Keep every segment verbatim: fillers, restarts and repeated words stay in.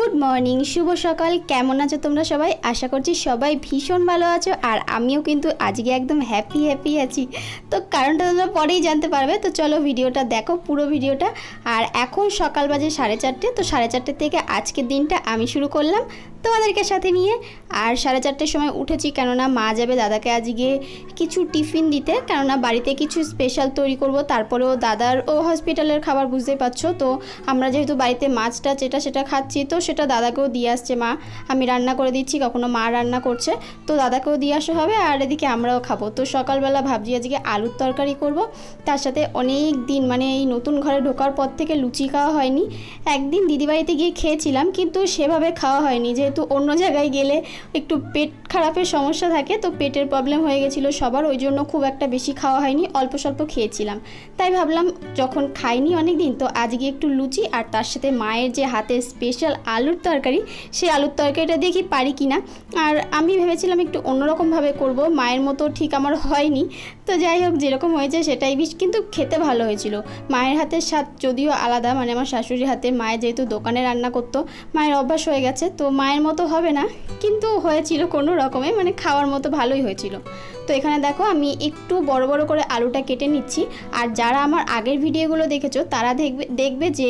Good morning शुभ सकाल केमन आছো তোমরা সবাই आशा করছি সবাই ভীষণ ভালো আছো আর আমিও কিন্তু আজকে একদম হ্যাপি হ্যাপি আছি। তো কারণটা তোমরা পরেই জানতে পারবে। তো চলো ভিডিওটা দেখো পুরো ভিডিওটা। আর এখন সকাল বাজে সাড়ে চারটে। তো সাড়ে চারটে থেকে আজকের দিনটা আমি শুরু করলাম তোমাদেরকে সাথে নিয়ে। আর সাড়ে চারটের সময় উঠেছি কেননা মা যাবে দাদাকে আজকে কিছু টিফিন দিতে, কেননা বাড়িতে কিছু স্পেশাল তৈরি করব। তারপরেও দাদার ও হসপিটালের খাবার বুঝতেই পারছো, তো আমরা যেহেতু বাড়িতে মাছটা যেটা সেটা খাচ্ছি তো সেটা দাদাকেও দিয়ে আসছে মা। আমি রান্না করে দিচ্ছি, কখনো মা রান্না করছে, তো দাদাকেও দিয়ে আসা হবে আর এদিকে আমরাও খাবো। তো সকালবেলা ভাবছি আজকে আলুর তরকারি করব, তার সাথে অনেক দিন মানে এই নতুন ঘরে ঢোকার পর থেকে লুচি খাওয়া হয়নি। একদিন দিদিবাড়িতে গিয়ে খেয়েছিলাম কিন্তু সেভাবে খাওয়া হয়নি, যেহেতু অন্য জায়গায় গেলে একটু পেট খারাপের সমস্যা থাকে, তো পেটের প্রবলেম হয়ে গেছিলো সবার, ওই জন্য খুব একটা বেশি খাওয়া হয়নি, অল্প স্বল্প খেয়েছিলাম। তাই ভাবলাম যখন খাইনি অনেক দিন তো আজকে একটু লুচি আর তার সাথে মায়ের যে হাতে স্পেশাল আলুর তরকারি, সেই আলুর তরকারিটা দেখি পারি কি না। আর আমি ভেবেছিলাম একটু অন্যরকমভাবে করব, মায়ের মতো ঠিক আমার হয়নি, তো যাই হোক যেরকম হয়েছে সেটাই বেশ, কিন্তু খেতে ভালো হয়েছিল। মায়ের হাতের স্বাদ যদিও আলাদা, মানে আমার শাশুড়ির হাতে, মায়ের যেহেতু দোকানে রান্না করতো মায়ের অভ্যাস হয়ে গেছে, তো মায়ের মতো হবে না কিন্তু হয়েছিল কোনো রকমে, মানে খাওয়ার মতো ভালোই হয়েছিল। তো এখানে দেখো আমি একটু বড় বড় করে আলুটা কেটে নিচ্ছি। আর যারা আমার আগের ভিডিওগুলো দেখেছো তারা দেখবে দেখবে যে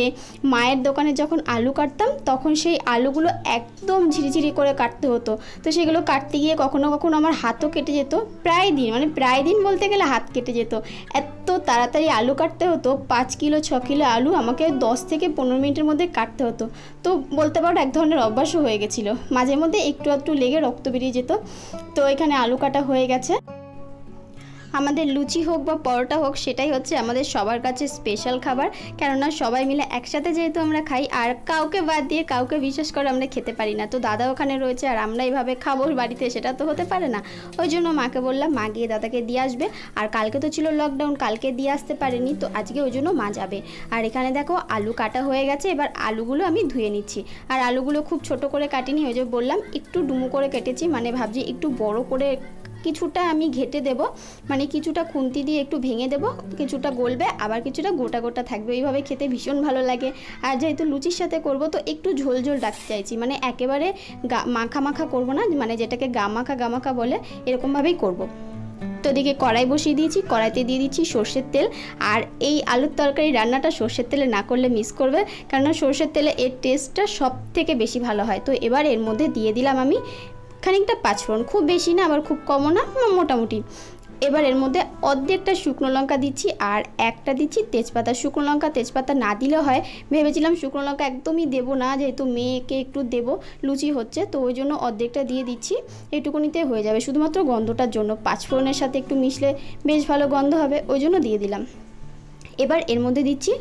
মায়ের দোকানে যখন আলু কাটতাম তখন সেই আলুগুলো একদম ঝিরিঝিরি করে কাটতে হতো, তো সেগুলো কাটতে গিয়ে কখনো কখনো আমার হাতও কেটে যেত, প্রায় দিন মানে প্রায় দিন বলতে গেলে হাত কেটে যেত। এত তাড়াতাড়ি আলু কাটতে হতো, পাঁচ কিলো ছ কিলো আলু আমাকে দশ থেকে পনেরো মিনিটের মধ্যে কাটতে হতো। তো বলতে পারো এক ধরনের অভ্যাসও হয়ে গেছিলো, মাঝে মধ্যে একটু একটু লেগে রক্ত বেরিয়ে যেত। তো এখানে আলু কাটা হয়ে গেছে। আমাদের লুচি হোক বা পরোটা হোক সেটাই হচ্ছে আমাদের সবার কাছে স্পেশাল খাবার, কেননা সবাই মিলে একসাথে যেহেতু আমরা খাই আর কাউকে বাদ দিয়ে কাউকে বিশেষ করে আমরা খেতে পারি না। তো দাদা ওখানে রয়েছে আর আমরা এইভাবে খাবো বাড়িতে সেটা তো হতে পারে না, ওই জন্য মাকে বললাম মা গিয়ে দাদাকে দিয়ে আসবে। আর কালকে তো ছিল লকডাউন, কালকে দিয়ে আসতে পারেনি, তো আজকে ওই জন্য মা যাবে। আর এখানে দেখো আলু কাটা হয়ে গেছে, এবার আলুগুলো আমি ধুয়ে নিচ্ছি। আর আলুগুলো খুব ছোট করে কাটিনি, ওই যে বললাম একটু ডুমো করে কেটেছি, মানে ভাবছি একটু বড় করে কিছুটা আমি ঘেঁটে দেব, মানে কিছুটা খুন্তি দিয়ে একটু ভেঙে দেব, কিছুটা গলবে আবার কিছুটা গোটা গোটা থাকবে, এইভাবে খেতে ভীষণ ভালো লাগে। আর যেহেতু লুচির সাথে করব তো একটু ঝোল ঝোল রাখতে চাইছি, মানে একেবারে গা মাখা মাখা করবো না, মানে যেটাকে গামাখা গামাখা বলে এরকমভাবেই করব। তো এদিকে কড়াই বসিয়ে দিয়েছি, কড়াইতে দিয়ে দিচ্ছি সর্ষের তেল। আর এই আলুর তরকারি রান্নাটা সর্ষের তেলে না করলে মিস করবে, কেননা সর্ষের তেলে এর টেস্টটা সব থেকে বেশি ভালো হয়। তো এবার এর মধ্যে দিয়ে দিলাম আমি খানিকটা পাঁচফোড়ন, খুব বেশি না আবার খুব কমও না, মোটামুটি। এবার এর মধ্যে অর্ধেকটা শুকনো লঙ্কা দিচ্ছি আর একটা দিচ্ছি তেজপাতা। শুকনো লঙ্কা তেজপাতা না দিলে হয়, ভেবেছিলাম শুকনো লঙ্কা একদমই দেবো না, যেহেতু মেয়েকে একটু দেব লুচি হচ্ছে তো ওই জন্য অর্ধেকটা দিয়ে দিচ্ছি, এটুকুনিতে হয়ে যাবে শুধুমাত্র গন্ধটার জন্য, পাঁচফোড়নের সাথে একটু মিশলে বেশ ভালো গন্ধ হবে ওই জন্য দিয়ে দিলাম। এবার এর মধ্যে দিচ্ছি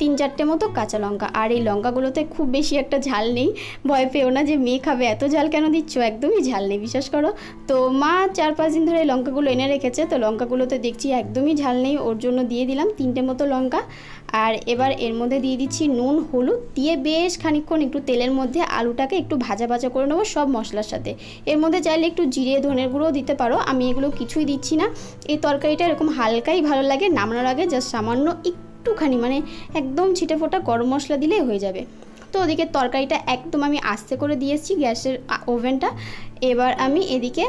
তিন চারটে মতো কাঁচা লঙ্কা। আর এই লঙ্কাগুলোতে খুব বেশি একটা ঝাল নেই, ভয় পেও না যে মেয়ে খাবে এত ঝাল কেন দিচ্ছ, একদমই ঝাল নেই বিশ্বাস করো। তো মা চার পাঁচ দিন ধরে লঙ্কাগুলো এনে রেখেছে, তো লঙ্কাগুলোতে দেখছি একদমই ঝাল নেই, ওর জন্য দিয়ে দিলাম তিনটে মতো লঙ্কা। আর এবার এর মধ্যে দিয়ে দিচ্ছি নুন হলুদ দিয়ে বেশ খানিকক্ষণ একটু তেলের মধ্যে আলুটাকে একটু ভাজা ভাজা করে নেবো সব মশলার সাথে। এর মধ্যে চাইলে একটু জিরে ধনের গুঁড়োও দিতে পারো, আমি এগুলো কিছুই দিচ্ছি না। এই তরকারিটা এরকম হালকাই ভালো লাগে, নামানোর আগে জাস্ট সামান্য একটুখানি মানে একদম ছিটে ফোটা গরম মশলা দিলেই হয়ে যাবে। তো ওদিকে তরকারিটা একদম আমি আস্তে করে দিয়েছি গ্যাসের ওভেনটা। এবার আমি এদিকে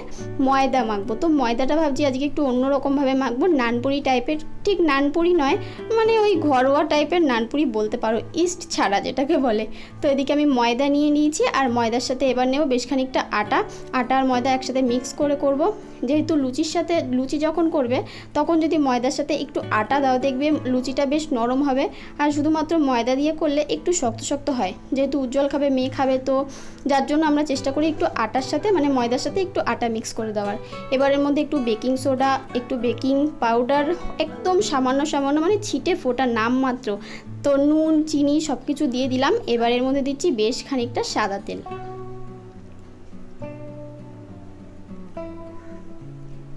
ময়দা মাখবো, তো ময়দাটা ভাবছি আজকে একটু অন্যরকমভাবে মাখবো, নানপুরি টাইপের, ঠিক নানপুরি নয় মানে ওই ঘরোয়া টাইপের নানপুরি বলতে পারো, ইস্ট ছাড়া যেটাকে বলে। তো এদিকে আমি ময়দা নিয়ে নিয়েছি আর ময়দার সাথে এবার নেব বেশ খানিকটা আটা, আটা আর ময়দা একসাথে মিক্স করে করব। যেহেতু লুচির সাথে লুচি যখন করবে তখন যদি ময়দার সাথে একটু আটা দাও দেখবে লুচিটা বেশ নরম হবে, আর শুধুমাত্র ময়দা দিয়ে করলে একটু শক্ত শক্ত হয়, যেহেতু উজ্জ্বল খাবে মেয়ে খাবে, তো যার জন্য আমরা চেষ্টা করি একটু আটার সাথে মানে ময়দার সাথে একটু আটা মিক্স করে দেওয়ার। এবার এর মধ্যে একটু বেকিং সোডা একটু বেকিং পাউডার একদম সামান্য সামান্য মানে ছিটে ফোটা নাম মাত্র, তো নুন চিনি সব কিছু দিয়ে দিলাম। এবার এর মধ্যে দিচ্ছি বেশ খানিকটা সাদা তেল।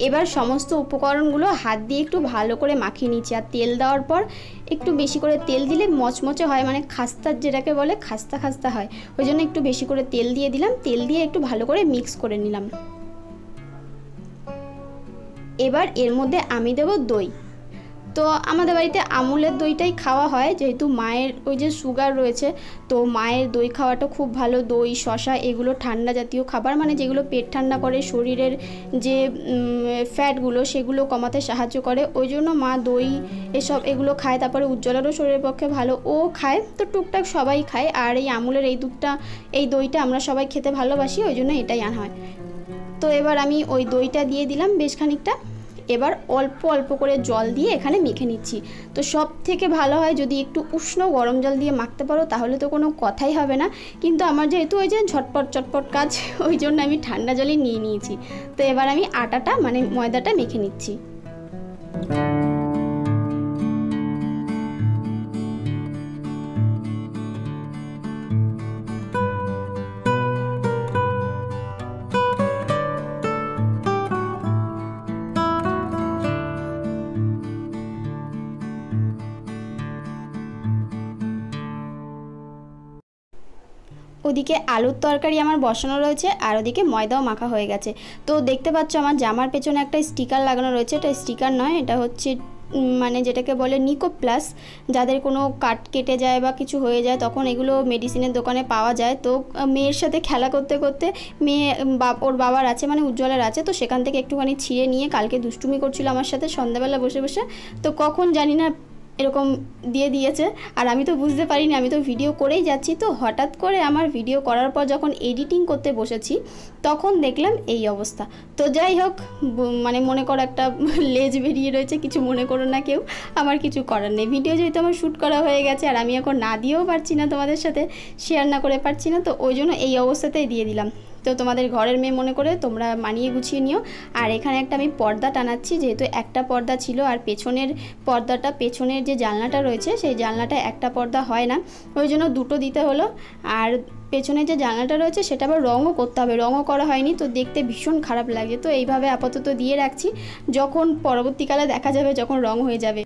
এবার সমস্ত উপকরণগুলো হাত দিয়ে একটু ভালো করে মাখিয়ে নিচ্ছি। আর তেল দেওয়ার পর একটু বেশি করে তেল দিলে মচমচে হয়, মানে খাস্তার যেটাকে বলে খাস্তা খাস্তা হয়, ওই জন্য একটু বেশি করে তেল দিয়ে দিলাম, তেল দিয়ে একটু ভালো করে মিক্স করে নিলাম। এবার এর মধ্যে আমি দেব দই। তো तो आमादेर बाड़ीते आमुलेर दईटाई खावा हय जेहेतु मायेर ओई जे शुगार रयेछे तो मायेर दई खावाटा खूब भालो। दई शशा एगुलो ठंडा जातीय खाबार माने जेगुलो पेट ठंडा करे शरीरेर जे फैटगुलो सेगुलो कमाते साहाज्य करे ओई जोन्नो मा दई एसब एगुलो खाय। तारपरे उज्ज्वलेरও शरीरेर पक्षे भालो ओ खाय। तो टुकटाक सबाई खाय आर एई आमुलेर एई दूधटा एई दईटा आमरा सबाई खेते भालोबासी ओई जोन्नो एटाई आना हय। तो एबार आमी ओई दईटा दिये दिलाम बेश खानिकटा। एबार अल्प अल्प करे जल दिए एखाने मेखे निच्छी। तो सबथेके भालो हय जदि एकटु उष्ण गरम जल दिए माखते पारो ताहले तो कोनो कथाई हबे ना, किन्तु आमार जेहेतु ओई जे झटपट झटपट काज ओई जोन्नो आमी ठंडा जलई निये नियेछि। तो एबार आमी आटाटा माने मयदाटा मेखे निच्छी। ওদিকে আলুর তরকারি আমার বসানো রয়েছে আর ওদিকে ময়দাও মাখা হয়ে গেছে। তো দেখতে পাচ্ছ আমার জামার পেছনে একটা স্টিকার লাগানো রয়েছে। এটা স্টিকার নয়, এটা হচ্ছে মানে যেটাকে বলে নিকো প্লাস। যাদের কোনো কাট কেটে যায় বা কিছু হয়ে যায় তখন এগুলো মেডিসিনের দোকানে পাওয়া যায়। তো মেয়ের সাথে খেলা করতে করতে মেয়ে ওর বাবার আছে মানে উজ্জ্বলের আছে, তো সেখান থেকে একটুখানি ছিঁড়ে নিয়ে কালকে দুষ্টুমি করছিল আমার সাথে সন্ধ্যাবেলা বসে বসে। তো কখন জানি না এরকম দিয়ে দিয়েছে আর আমি তো বুঝতে পারিনি, আমি তো ভিডিও করেই যাচ্ছি। তো হঠাৎ করে আমার ভিডিও করার পর যখন এডিটিং করতে বসেছি তখন দেখলাম এই অবস্থা। তো যাই হোক মানে মনে করো একটা লেজ বেরিয়ে রয়েছে, কিছু মনে করো না কেউ, আমার কিছু করার নেই। ভিডিও যেহেতু আমার শ্যুট করা হয়ে গেছে আর আমি এখন না দিয়েও পারছি না, তোমাদের সাথে শেয়ার না করে পারছি না, তো ওই জন্য এই অবস্থাতেই দিয়ে দিলাম। তো তোমাদের ঘরের মেয়ে মনে করে তোমরা মানিয়ে গুছিয়ে নিও। আর এখানে একটা আমি পর্দা টানাচ্ছি, যেহেতু একটা পর্দা ছিল আর পেছনের পর্দাটা পেছনের যে জানলাটা রয়েছে সেই জানলাটা একটা পর্দা হয় না, ওই জন্য দুটো দিতে হলো। আর পেছনের যে জানলাটা রয়েছে সেটা আবার রঙও করতে হবে, রঙও করা হয়নি, তো দেখতে ভীষণ খারাপ লাগে। তো এইভাবে আপাতত দিয়ে রাখছি, যখন পরবর্তীকালে দেখা যাবে যখন রং হয়ে যাবে।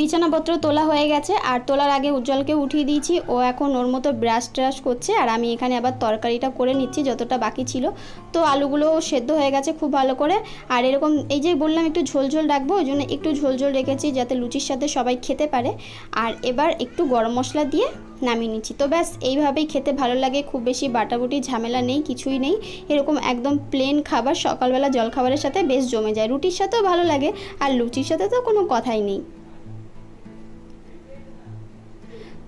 বিছানাপত্র তোলা হয়ে গেছে আর তোলার আগে উজ্জ্বলকে উঠিয়ে দিয়েছি। ও এখন ওর মতো ব্রাশ ট্রাশ করছে আর আমি এখানে আবার তরকারিটা করে নিচ্ছি যতটা বাকি ছিল। তো আলুগুলো সেদ্ধ হয়ে গেছে খুব ভালো করে। আর এরকম এই যে বললাম একটু ঝোলঝোল রাখবো, ওই জন্য একটু ঝোলঝোল রেখেছি যাতে লুচির সাথে সবাই খেতে পারে। আর এবার একটু গরম মশলা দিয়ে নামিয়ে নিচ্ছি। তো ব্যাস এইভাবেই খেতে ভালো লাগে, খুব বেশি বাটাবুটি ঝামেলা নেই, কিছুই নেই। এরকম একদম প্লেন খাবার সকালবেলা জলখাবারের সাথে বেশ জমে যায়, রুটির সাথেও ভালো লাগে আর লুচির সাথে তো কোনো কথাই নেই।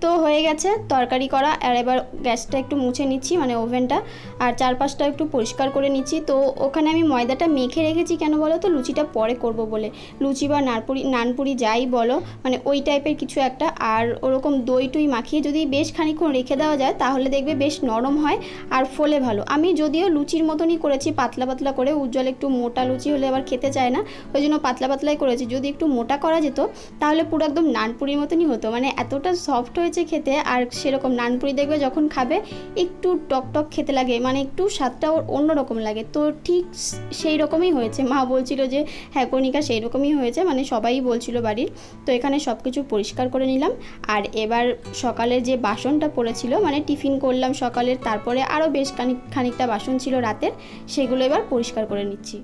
তো হয়ে গেছে তরকারি করা। আর এবার গ্যাসটা একটু মুছে নিচ্ছি মানে ওভেনটা, আর চারপাশটা একটু পরিষ্কার করে নিচ্ছি। তো ওখানে আমি ময়দাটা মেখে রেখেছি কেন বলো তো, লুচিটা পরে করব বলে, লুচি বা নারপুরি নানপুরি যাই বলো মানে ওই টাইপের কিছু একটা। আর ওরকম দই টুই মাখিয়ে যদি বেশ খানিকক্ষণ রেখে দেওয়া যায় তাহলে দেখবে বেশ নরম হয় আর ফলে ভালো। আমি যদিও লুচির মতনই করেছি পাতলা পাতলা করে, উজ্জ্বল একটু মোটা লুচি হলে আবার খেতে চায় না, ওই জন্য পাতলা পাতলাই করেছি। যদি একটু মোটা করা যেত তাহলে পুরো একদম নানপুরির মতনই হতো, মানে এতটা সফট খেতে। আর সেরকম নানপুরি দেখবে যখন খাবে একটু টকটক খেতে লাগে, মানে একটু স্বাদটা ওর অন্যরকম লাগে। তো ঠিক সেই রকমই হয়েছে, মা বলছিল যে হ্যাঁ কণিকা সেই রকমই হয়েছে, মানে সবাই বলছিল বাড়ির। তো এখানে সব কিছু পরিষ্কার করে নিলাম। আর এবার সকালের যে বাসনটা পড়েছিল মানে টিফিন করলাম সকালের, তারপরে আরও বেশ খানিক খানিকটা বাসন ছিল রাতের, সেগুলো এবার পরিষ্কার করে নিচ্ছি।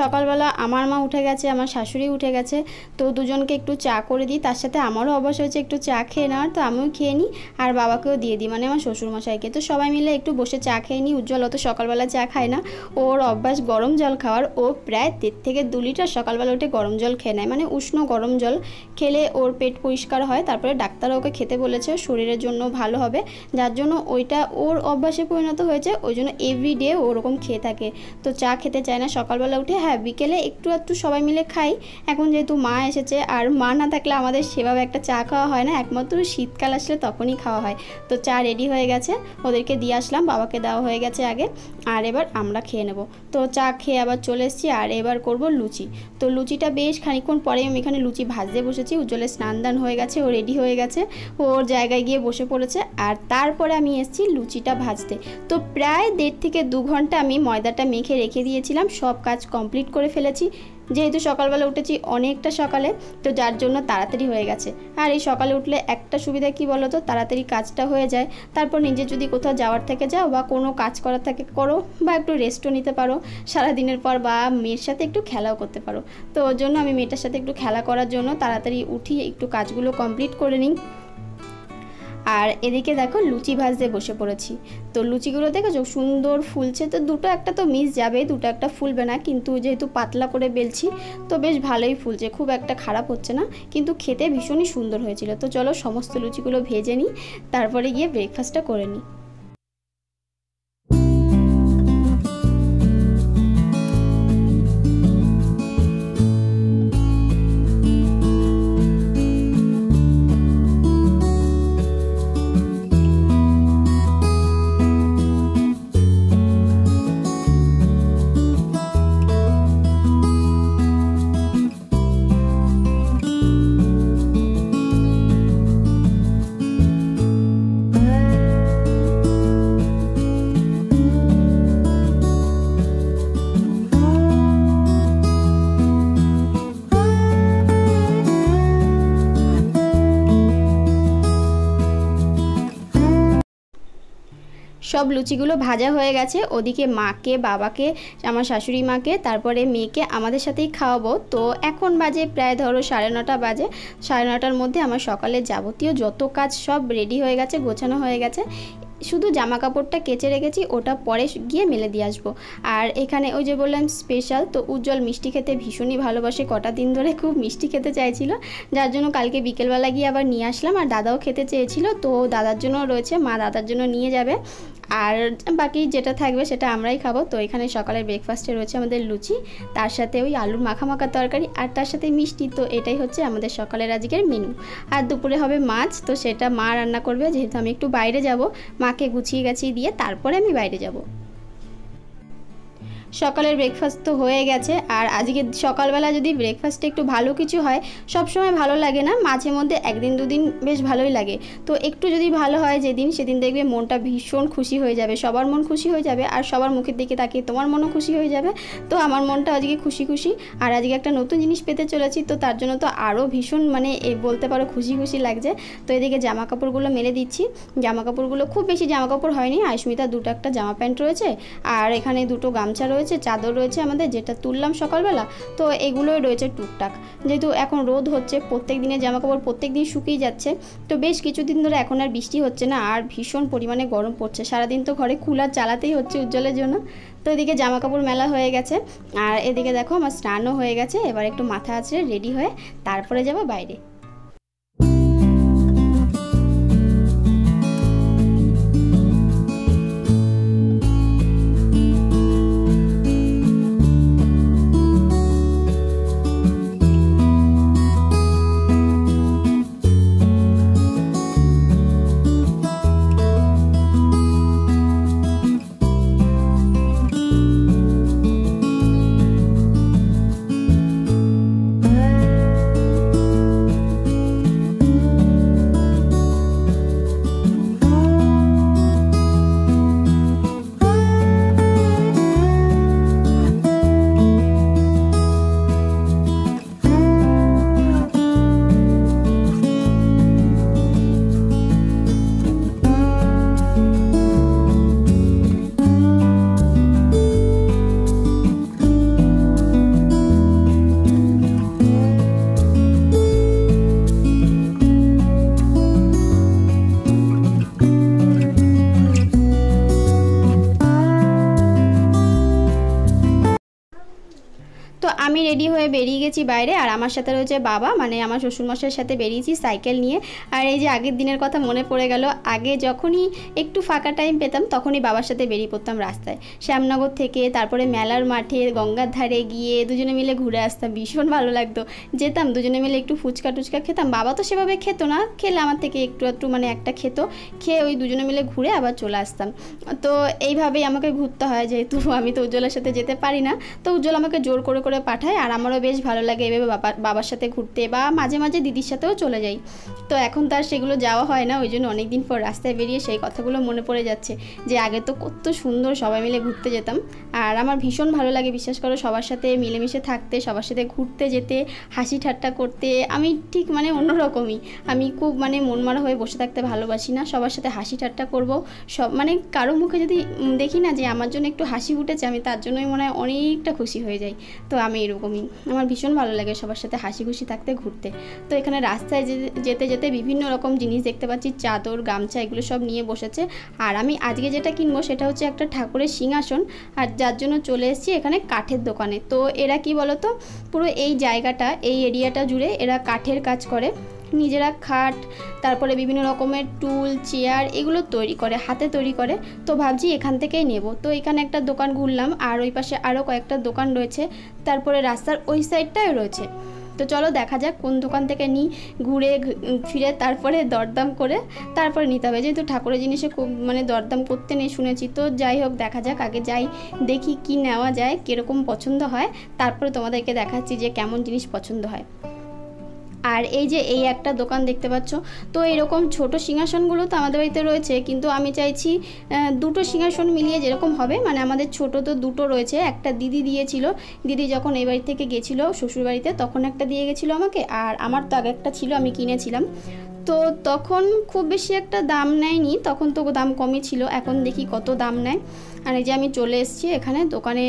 সকালবেলা আমার মা উঠে গেছে, আমার শাশুড়ি উঠে গেছে, তো দুজনকে একটু চা করে দিই। তার সাথে আমারও অভ্যাস হয়েছে একটু চা খেয়ে নেওয়ার, তো আমিও খেয়ে নিই আর বাবাকেও দিয়ে দিই, মানে আমার শ্বশুরমশাইকে। তো সবাই মিলে একটু বসে চা খেয়ে নিই। উজ্জ্বল অত সকালবেলা চা খায় না, ওর অভ্যাস গরম জল খাওয়ার। ও প্রায় দেড় থেকে দু লিটার সকালবেলা উঠে গরম জল খেয়ে নেয়, মানে উষ্ণ গরম জল খেলে ওর পেট পরিষ্কার হয়। তারপরে ডাক্তার ওকে খেতে বলেছে, শরীরের জন্য ভালো হবে, যার জন্য ওইটা ওর অভ্যাসে পরিণত হয়েছে। ওই জন্য এভরিডে ওরকম খেয়ে থাকে। তো চা খেতে চায় না সকালবেলা উঠে, হ্যাঁ বিকেলে একটু একটু সবাই মিলে খাই। এখন যেহেতু মা এসেছে, আর মা না থাকলে আমাদের সেভাবে একটা চা খাওয়া হয় না, একমাত্র শীতকাল আসলে তখনই খাওয়া হয়। তো চা রেডি হয়ে গেছে, ওদেরকে দিয়ে আসলাম, বাবাকে দেওয়া হয়ে গেছে আগে, আর এবার আমরা খেয়ে নেব। তো চা খেয়ে আবার চলে এসেছি, আর এবার করব লুচি। তো লুচিটা বেশ খানিকক্ষণ পরে আমি এখানে লুচি ভাজতে বসেছি। উজ্জ্বলের স্নান দান হয়ে গেছে, ও রেডি হয়ে গেছে, ওর জায়গায় গিয়ে বসে পড়েছে, আর তারপরে আমি এসেছি লুচিটা ভাজতে। তো প্রায় দেড় থেকে দু ঘন্টা আমি ময়দাটা মেখে রেখে দিয়েছিলাম, সব কাজ কমপ্লিট করে ফেলেছি। যেহেতু সকালবেলা উঠেছি অনেকটা সকালে, তো যার জন্য তাড়াতাড়ি হয়ে গেছে। আর এই সকালে উঠলে একটা সুবিধা কি বলো তো, তাড়াতাড়ি কাজটা হয়ে যায়। তারপর নিজে যদি কোথাও যাওয়ার থেকে যাও, বা কোনো কাজ করার থাকে করো, বা একটু রেস্টও নিতে পারো সারাদিনের পর, বা মেয়ের সাথে একটু খেলাও করতে পারো। তো ওর জন্য আমি মেয়েটার সাথে একটু খেলা করার জন্য তাড়াতাড়ি উঠি, একটু কাজগুলো কমপ্লিট করে নিই। আর এদিকে দেখো লুচি ভাজতে বসে পড়েছি। তো লুচিগুলো দেখেছো সুন্দর ফুলছে, তো দুটো একটা তো মিস যাবে, দুটো একটা ফুলবে না, কিন্তু যেহেতু পাতলা করে বেলছি তো বেশ ভালোই ফুলছে, খুব একটা খারাপ হচ্ছে না, কিন্তু খেতে ভীষণই সুন্দর হয়েছিল। তো চলো সমস্ত লুচিগুলো ভেজে নিই, তারপরে গিয়ে ব্রেকফাস্টটা করে নিই। সব লুচিগুলো ভাজা হয়ে গেছে, ওদিকে মাকে, বাবাকে, আমার শাশুড়ি মাকে, তারপরে মেয়েকে আমাদের সাথেই খাওয়াবো। তো এখন বাজে প্রায় ধরো সাড়ে নটা বাজে, সাড়ে নটার মধ্যে আমার সকালে যাবতীয় যত কাজ সব রেডি হয়ে গেছে, গোছানো হয়ে গেছে। শুধু জামা কাপড়টা কেচে রেখেছি, ওটা পরে গিয়ে মেলে দিয়ে আসবো। আর এখানে ওই যে বললাম স্পেশাল, তো উজ্জ্বল মিষ্টি খেতে ভীষণই ভালোবাসে, কটা দিন ধরে খুব মিষ্টি খেতে চাইছিল, যার জন্য কালকে বিকেলবেলা গিয়ে আবার নিয়ে আসলাম। আর দাদাও খেতে চেয়েছিল, তো দাদার জন্য রয়েছে, মা দাদার জন্য নিয়ে যাবে, আর বাকি যেটা থাকবে সেটা আমরাই খাবো। তো এখানে সকালের ব্রেকফাস্টে রয়েছে আমাদের লুচি, তার সাথে ওই আলুর মাখামাখা তরকারি, আর তার সাথে মিষ্টি। তো এটাই হচ্ছে আমাদের সকালের আজকের মেনু। আর দুপুরে হবে মাছ, তো সেটা মা রান্না করবে, যেহেতু আমি একটু বাইরে যাব, মাকে গুছিয়ে গাছিয়ে দিয়ে তারপরে আমি বাইরে যাব। সকালের ব্রেকফাস্ট তো হয়ে গেছে। আর আজকে সকালবেলা যদি ব্রেকফাস্টে একটু ভালো কিছু হয়, সবসময় ভালো লাগে না, মাঝে মধ্যে একদিন দুদিন বেশ ভালোই লাগে। তো একটু যদি ভালো হয় যেদিন, সেদিন দেখবে মনটা ভীষণ খুশি হয়ে যাবে, সবার মন খুশি হয়ে যাবে, আর সবার মুখের দিকে তাকিয়ে তোমার মনও খুশি হয়ে যাবে। তো আমার মনটা আজকে খুশি খুশি, আর আজকে একটা নতুন জিনিস পেতে চলেছি, তো তার জন্য তো আরও ভীষণ মানে বলতে পারো খুশি খুশি লাগছে। তো এদিকে জামা কাপড়গুলো মেলে দিচ্ছি। জামা কাপড়গুলো খুব বেশি জামা কাপড় হয়নি, আয়ুস্মিতা দুটো একটা জামা প্যান্ট রয়েছে, আর এখানে দুটো গামছা রয়েছে, চাদর রয়েছে আমাদের, যেটা তুললাম সকালবেলা, তো এগুলোই রয়েছে টুকটাক। যেহেতু এখন রোদ হচ্ছে, প্রত্যেক দিনের জামা কাপড় প্রত্যেক দিন শুকিয়ে যাচ্ছে। তো বেশ কিছুদিন ধরে এখন আর বৃষ্টি হচ্ছে না, আর ভীষণ পরিমাণে গরম পড়ছে, সারাদিন তো ঘরে কুলার চালাতেই হচ্ছে উজ্জ্বলের জন্য। তো এদিকে জামা কাপড় মেলা হয়ে গেছে, আর এদিকে দেখো আমার স্নানও হয়ে গেছে। এবার একটু মাথা আঁচড়ে রেডি হয়ে তারপরে যাবো বাইরে। আমি রেডি হয়ে বেরিয়ে গেছি বাইরে, আর আমার সাথে রয়েছে বাবা, মানে আমার শ্বশুরমশাইয়ের সাথে বেরিয়েছি সাইকেল নিয়ে। আর এই যে আগের দিনের কথা মনে পড়ে গেল, আগে যখনই একটু ফাঁকা টাইম পেতাম তখনই বাবার সাথে বেরিয়ে পড়তাম রাস্তায়, শ্যামনগর থেকে, তারপরে মেলার মাঠে, গঙ্গার ধারে গিয়ে দুজনে মিলে ঘুরে আসতাম, ভীষণ ভালো লাগতো। যেতাম দুজনে মিলে একটু ফুচকা টুচকা খেতাম, বাবা তো সেভাবে খেতো না, খেলে আমার থেকে একটু একটু মানে একটা খেতো, খেয়ে ওই দুজনে মিলে ঘুরে আবার চলে আসতাম। তো এইভাবেই আমাকে ঘুরতে হয়, যেহেতু আমি তো উজ্জ্বলের সাথে যেতে পারি না, তো উজ্জ্বল আমাকে জোর করে করে পাঠায়, আর আমারও বেশ ভালো লাগে এভাবে বাবা বাবার সাথে ঘুরতে, বা মাঝে মাঝে দিদির সাথেও চলে যাই। তো এখন তো আর সেগুলো যাওয়া হয় না, ওই জন্য অনেক দিন পর রাস্তায় বেরিয়ে সেই কথাগুলো মনে পড়ে যাচ্ছে যে আগে তো কত সুন্দর সবাই মিলে ঘুরতে যেতাম। আর আমার ভীষণ ভালো লাগে, বিশ্বাস করো, সবার সাথে মিলেমিশে থাকতে, সবার সাথে ঘুরতে যেতে, হাসি ঠাট্টা করতে। আমি ঠিক মানে অন্যরকমই, আমি খুব মানে মনমারা হয়ে বসে থাকতে ভালোবাসি না, সবার সাথে হাসি ঠাট্টা করবো। সব মানে কারো মুখে যদি দেখি না যে আমার জন্য একটু হাসি ফুটেছে, আমি তার জন্যই মনে হয় অনেকটা খুশি হয়ে যাই। তো আমি এরকমই, আমার ভীষণ ভালো লাগে সবার সাথে হাসি খুশি থাকতে, ঘুরতে। তো এখানে রাস্তায় যেতে যেতে বিভিন্ন রকম জিনিস দেখতে পাচ্ছি, চাদর, গামছা, এগুলো সব নিয়ে বসেছে। আর আমি আজকে যেটা কিনবো সেটা হচ্ছে একটা ঠাকুরের সিংহাসন, আর যার জন্য চলে এসেছি এখানে কাঠের দোকানে। তো এরা কি বলো তো, পুরো এই জায়গাটা, এই এরিয়াটা জুড়ে এরা কাঠের কাজ করে, নিজেরা খাট, তারপরে বিভিন্ন রকমের টুল, চেয়ার এগুলো তৈরি করে, হাতে তৈরি করে। তো ভাবছি এখান থেকেই নেব। তো এখানে একটা দোকান ঘুরলাম, আর ওই পাশে আরও কয়েকটা দোকান রয়েছে, তারপরে রাস্তার ওই সাইডটায় রয়েছে। তো চলো দেখা যাক কোন দোকান থেকে নিই, ঘুরে ফিরে তারপরে দরদাম করে তারপরে নিতে হবে, যেহেতু ঠাকুরের জিনিসে খুব মানে দরদাম করতে নেই শুনেছি। তো যাই হোক, দেখা যাক, আগে যাই, দেখি কি নেওয়া যায়, কীরকম পছন্দ হয়, তারপরে তোমাদেরকে দেখাচ্ছি যে কেমন জিনিস পছন্দ হয়। আর এই যে এই একটা দোকান দেখতে পাচ্ছ, তো এরকম ছোট সিংহাসনগুলো তো আমাদের বাড়িতে রয়েছে, কিন্তু আমি চাইছি দুটো সিংহাসন মিলিয়ে যেরকম হবে, মানে আমাদের ছোট তো দুটো রয়েছে, একটা দিদি দিয়েছিল, দিদি যখন এই বাড়ি থেকে গেছিলো শ্বশুরবাড়িতে তখন একটা দিয়ে গেছিলো আমাকে, আর আমার তো আগে একটা ছিল, আমি কিনেছিলাম। তো তখন খুব বেশি একটা দাম নেয়নি, তখন তো দাম কমই ছিল, এখন দেখি কত দাম নেয়। আর এই যে আমি চলে এসেছি এখানে দোকানে,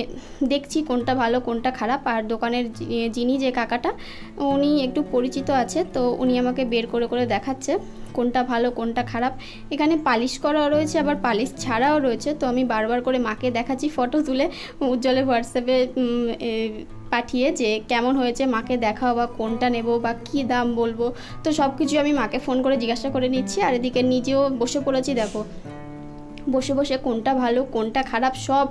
দেখছি কোনটা ভালো কোনটা খারাপ। আর দোকানের যিনি, যে কাকাটা, উনি একটু পরিচিত আছে, তো উনি আমাকে বের করে করে দেখাচ্ছে কোনটা ভালো কোনটা খারাপ। এখানে পালিশ করা রয়েছে, আবার পালিশ ছাড়াও রয়েছে। তো আমি বারবার করে মাকে দেখাচ্ছি ফটো তুলে, উজ্জ্বলের হোয়াটসঅ্যাপে পাঠিয়ে, যে কেমন হয়েছে মাকে দেখাও, বা কোনটা নেব বা কী দাম বলবো। তো সব কিছু আমি মাকে ফোন করে জিজ্ঞাসা করে নিচ্ছি, আর এদিকে নিজেও বসে পড়েছি, দেখো বসে বসে কোনটা ভালো কোনটা খারাপ সব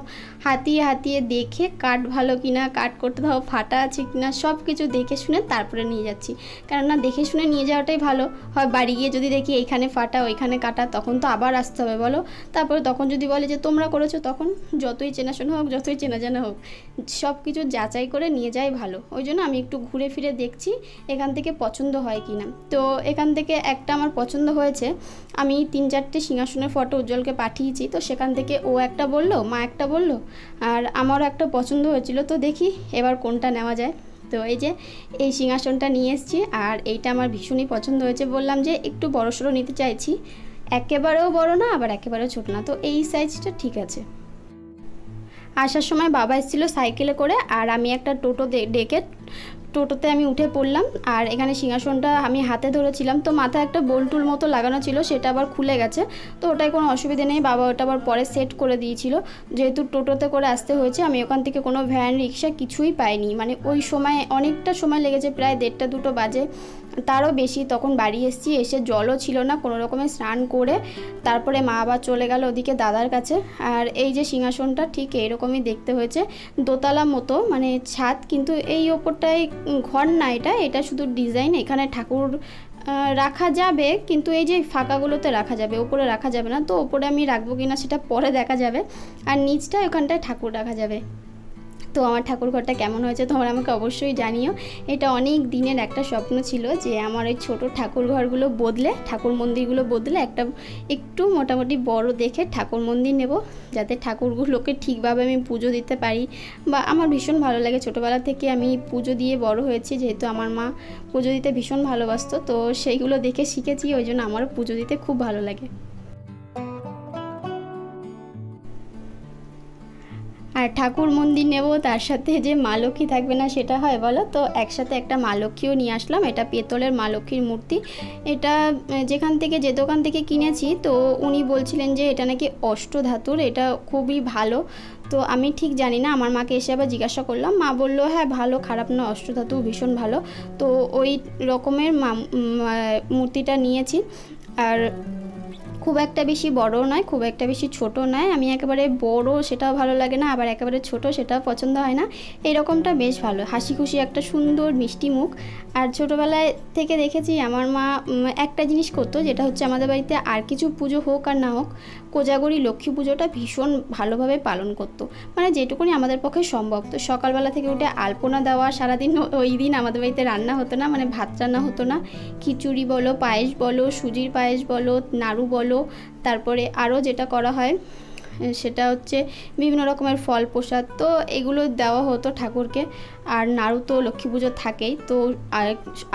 হাতিয়ে হাতিয়ে দেখে, কাঠ ভালো কিনা, কাঠ করতে দাও, ফাটা আছে কিনা, সব কিছু দেখে শুনে তারপরে নিয়ে যাচ্ছি, কেননা দেখে শুনে নিয়ে যাওয়াটাই ভালো হয়। বাড়ি গিয়ে যদি দেখি এইখানে ফাটা ওইখানে কাটা, তখন তো আবার আসতে হবে বলো। তারপরে তখন যদি বলে যে তোমরা করেছো, তখন যতই চেনাশোনা হোক যতই চেনা জানা হোক সব কিছু যাচাই করে নিয়ে যাই ভালো। ওই জন্য আমি একটু ঘুরে ফিরে দেখছি এখান থেকে পছন্দ হয় কিনা। তো এখান থেকে একটা আমার পছন্দ হয়েছে, আমি তিন চারটে সিংহাসনের ফটো উজ্জ্বলকে পাঠিয়ে, তো সেখান থেকে ও একটা বললো, মা একটা বললো, আর আমারও একটা পছন্দ হয়েছিল। তো দেখি এবার কোনটা নেওয়া যায়। তো এই যে এই সিংহাসনটা নিয়ে এসেছি, আর এইটা আমার ভীষণই পছন্দ হয়েছে। বললাম যে একটু বড় সড়ো নিতে চাইছি, একেবারেও বড় না আবার একেবারেও ছোট না, তো এই সাইজটা ঠিক আছে। আসার সময় বাবা এসেছিল সাইকেলে করে, আর আমি একটা টোটো ডেকে টোটোতে আমি উঠে পড়লাম। আর এখানে সিংহাসনটা আমি হাতে ধরেছিলাম, তো মাথায় একটা বোল্টুল মতো লাগানো ছিল, সেটা আবার খুলে গেছে, তো ওটায় কোনো অসুবিধে নেই, বাবা ওটা আবার পরে সেট করে দিয়েছিল। যেহেতু টোটোতে করে আসতে হয়েছে, আমি ওখান থেকে কোনো ভ্যান, রিক্সা কিছুই পাইনি, মানে ওই সময় অনেকটা সময় লেগেছে, প্রায় দেড়টা দুটো বাজে, তারও বেশি। তখন বাড়ি এসেছি, এসে জলও ছিল না, কোনো রকমে স্নান করে তারপরে মা আবার চলে গেল ওদিকে দাদার কাছে। আর এই যে সিংহাসনটা ঠিক এইরকমই দেখতে হয়েছে, দোতলা মতো মানে ছাদ, কিন্তু এই ওপরটায় ঘর না, এটা এটা শুধু ডিজাইন, এখানে ঠাকুর রাখা যাবে, কিন্তু এই যে ফাঁকাগুলোতে রাখা যাবে, ওপরে রাখা যাবে না। তো ওপরে আমি রাখবো কিনা সেটা পরে দেখা যাবে, আর নিচটা ওখানটায় ঠাকুর রাখা যাবে। তো আমার ঠাকুর ঘরটা কেমন হয়েছে তোমরা আমাকে অবশ্যই জানিও। এটা অনেক দিনের একটা স্বপ্ন ছিল যে আমার ওই ছোটো ঠাকুর ঘরগুলো বদলে, ঠাকুর মন্দিরগুলো বদলে একটা একটু মোটামুটি বড় দেখে ঠাকুর মন্দির নেব, যাতে ঠাকুরগুলোকে ঠিকভাবে আমি পুজো দিতে পারি। বা আমার ভীষণ ভালো লাগে, ছোটোবেলা থেকে আমি পুজো দিয়ে বড় হয়েছি, যেহেতু আমার মা পুজো দিতে ভীষণ ভালোবাসত, তো সেইগুলো দেখে শিখেছি, ওই জন্য আমারও পুজো দিতে খুব ভালো লাগে। আর ठाकुर मंदिर नेब तरह मा लक्ष्मी थकबेना से बोलो तो एकसाथे एक मा लक्ष्मी नहीं आसलम। ये पेतलर मा लक्ष्मी मूर्ति यहाँ जेखान जे दोकान किनेछि तो उनी बोलछिलेन जे एटा नाकि अष्टधातुर एटा खूबई भालो। तो आमी ठीक जानी ना आमार माके एसे आबार जिज्ञासा करलाम, मा बोललो हाँ भालो खराब ना, अष्टधातु भीषण भालो। तो ओई रकमेर मूर्तिटा नियेछि आर खूब एक बेशी बड़ो नय खूब एक बेशी छोटो नय, आमी एकेबारे बड़ो सेटाओ भालो लागे ना आबार एकेबारे छोटो सेटाओ पछन्द हय ना, एरकमटा बेश भालो हासि खुशी एक सुंदर मिष्टि मुख। और छोटोबेलाय थेके देखेछि आमार मा एक जिनिस करतो जेटा होच्छे आमादेर बाड़ीते आर किछु पुजो होक आर ना होक कोजागरी लक्ष्मी पुजोटा भीषण भालोभाबे पालन करतो, माने जेटुकुनि आमादेर पक्षे सम्भव। तो सकालबेला थेके उठे आलपना देवा सारा दिन ओई दिन आमादेर बाड़ीते रान्ना हतो ना, माने भात रान्ना हतो ना, खिचुड़ी बोलो पायेस बोलो सुजिर पायेस बोलो नाड़ू बोलो, তারপরে আরো যেটা করা হয় সেটা হচ্ছে বিভিন্ন রকমের ফল প্রসাদ তো এগুলো দেওয়া হতো ঠাকুরকে। আর নাড়ু তো লক্ষ্মী পূজা থাকেই। তো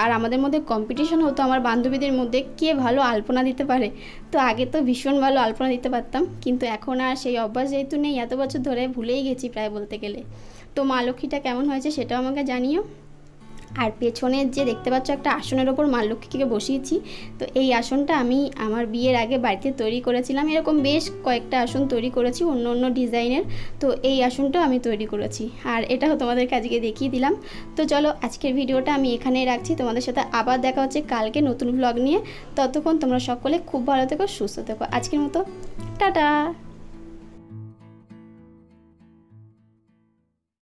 আর আমাদের মধ্যে কম্পিটিশন হতো আমার বান্ধবীদের মধ্যে কে ভালো আলপনা দিতে পারে। তো আগে তো ভীষণ ভালো আলপনা দিতে পারতাম, কিন্তু এখন আর সেই অভ্যাস যেহেতু নেই, এত বছর ধরে ভুলেই গেছি প্রায় বলতে গেলে। তো মা লক্ষ্মীটা কেমন হয়েছে সেটাও আমাকে জানিও। আর পেছনে যে দেখতে পাচ্ছ একটা আসনের ওপর মা লক্ষ্মীকে বসিয়েছি, তো এই আসনটা আমি আমার বিয়ের আগে বাড়িতে তৈরি করেছিলাম। এরকম বেশ কয়েকটা আসন তৈরি করেছি অন্য অন্য ডিজাইনের, তো এই আসনটা আমি তৈরি করেছি আর এটাও তোমাদেরকে আজকে দেখিয়ে দিলাম। তো চলো আজকের ভিডিওটা আমি এখানেই রাখছি, তোমাদের সাথে আবার দেখা হচ্ছে কালকে নতুন ব্লগ নিয়ে। ততক্ষণ তোমরা সকলে খুব ভালো থেকো, সুস্থ থেকো। আজকের মতো টাটা।